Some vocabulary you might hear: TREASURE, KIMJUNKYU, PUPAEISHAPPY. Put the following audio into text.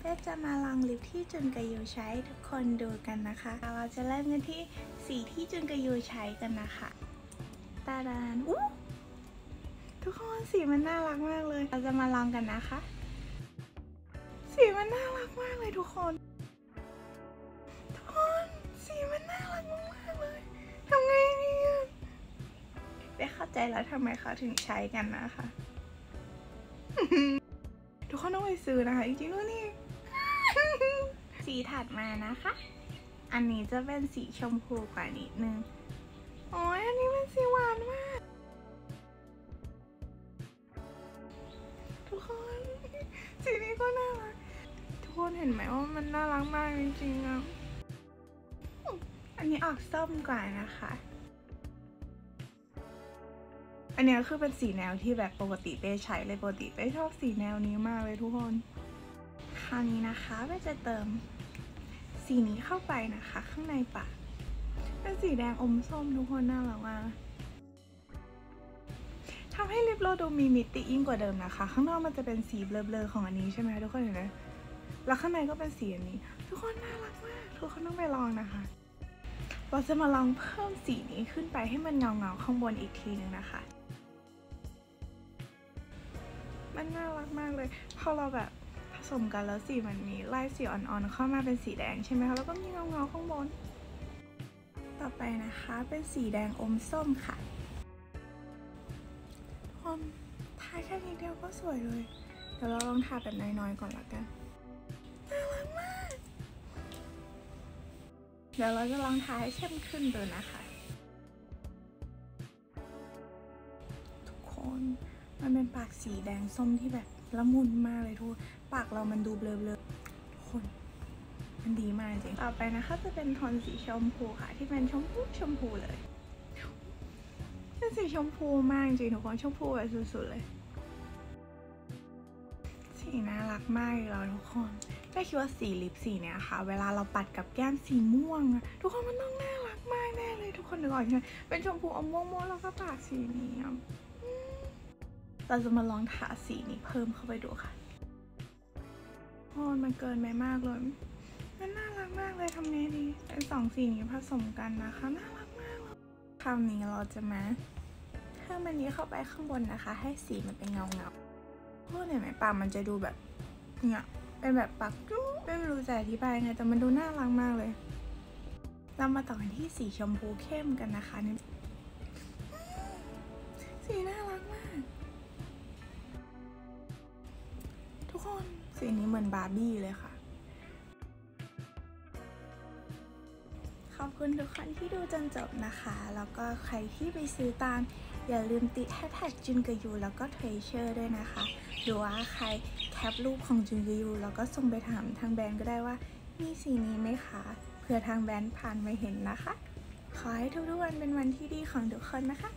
เป๊จะมาลองลิปที่จุนกยูใช้ทุกคนดูกันนะคะเราจะเริ่มกันที่สีที่จุนกยูใช้กันนะคะตาดานทุกคนสีมันน่ารักมากเลยเราจะมาลองกันนะคะสีมันน่ารักมากเลยทุกคนสีมันน่ารักมากเลยทำไงเนี่ยไม่เข้าใจแล้วทำไมเขาถึงใช้กันนะคะทุกคนต้องไปซื้อนะคะจริงๆนี่สีถัดมานะคะอันนี้จะเป็นสีชมพูกว่านิดนึงโอ้ยอันนี้เป็นสีหวานมากทุกคนสีนี้ก็น่ารักทุกคนเห็นไหมว่ามันน่ารักมากจริงๆอ่ะอันนี้ออกส้มกว่านะคะอันนี้คือเป็นสีแนวที่แบบปกติเป้ใช้เลยปกติเป้ชอบสีแนวนี้มากเลยทุกคนคราวนี้นะคะเป้จะเติมสีนี้เข้าไปนะคะข้างในปากเป็นสีแดงอมส้มทุกคนน่ารักมากทำให้ลิปเราดูมีมิติยิ่งกว่าเดิมนะคะข้างนอกมันจะเป็นสีเบลอๆของอันนี้ใช่ไหมทุกคนเห็นไหมแล้วข้างในก็เป็นสีอันนี้ทุกคนน่ารักมากทุกคนต้องไปลองนะคะเราจะมาลองเพิ่มสีนี้ขึ้นไปให้มันเงาๆข้างบนอีกทีนึงนะคะมันน่ารักมากเลยพอเราแบบผสมกันแล้วสีมันมีไล่สีอ่อนๆเข้ามาเป็นสีแดงใช่ไหมคะแล้วก็มีเงาๆข้างบนต่อไปนะคะเป็นสีแดงอมส้มค่ะทุกคนทาแค่นิดเดียวก็สวยเลยเดี๋ยวเราลองทาแบบน้อยๆก่อนละกันน่ารักมากเดี๋ยวเราจะลองทาให้เข้มขึ้นดูนะคะทุกคนมันเป็นปากสีแดงส้มที่แบบละมุนมากเลยทุกปากเรามันดูเบลอๆทุกคนมันดีมากจริงต่อไปนะคะจะเป็นโทนสีชมพูค่ะที่เป็นชมพูเลยเป็นสีชมพูมากจริงทุกคนชมพูแบบสุดๆเลยสีน่ารักมากเลยทุกคนไม่คิดว่าสีลิปสีเนี้ยค่ะเวลาเราปัดกับแก้มสีม่วงทุกคนมันต้องน่ารักมากแน่เลยทุกคนนึกออกใช่ไหมเป็นชมพูอมม่วงๆแล้วก็ปากสีนี้เราจะมาลองทาสีนี้เพิ่มเข้าไปดูค่ะโอ้มันเกินไปมากเลยมันน่ารักมากเลยทำไงดีเป็นสองสีนี้ผสมกันนะคะน่ารักมากเลยคราวนี้เราจะมาเพิ่มอันนี้เข้าไปข้างบนนะคะให้สีมันเป็นเงาโอ้เห็นไหมปากมันจะดูแบบเงาเป็นแบบปากจุ๊บไม่รู้จะอธิบายไงแต่มันดูน่ารักมากเลยเรามาต่อกันที่สีชมพูเข้มกันนะคะนี่สีน่ารักมากทุกคนสีนี้เหมือนบาร์บี้เลยค่ะขอบคุณทุกคนที่ดูจนจบนะคะแล้วก็ใครที่ไปซื้อตามอย่าลืมติดแฮชแท็กจุนกยูแล้วก็เทรเชอร์ด้วยนะคะหรือว่าใครแคปรูปของจุนกยูแล้วก็ส่งไปถามทางแบรนด์ก็ได้ว่ามีสีนี้ไหมคะเผื่อทางแบรนด์ผ่านมาเห็นนะคะขอให้ทุกๆวันเป็นวันที่ดีของทุกคนนะคะ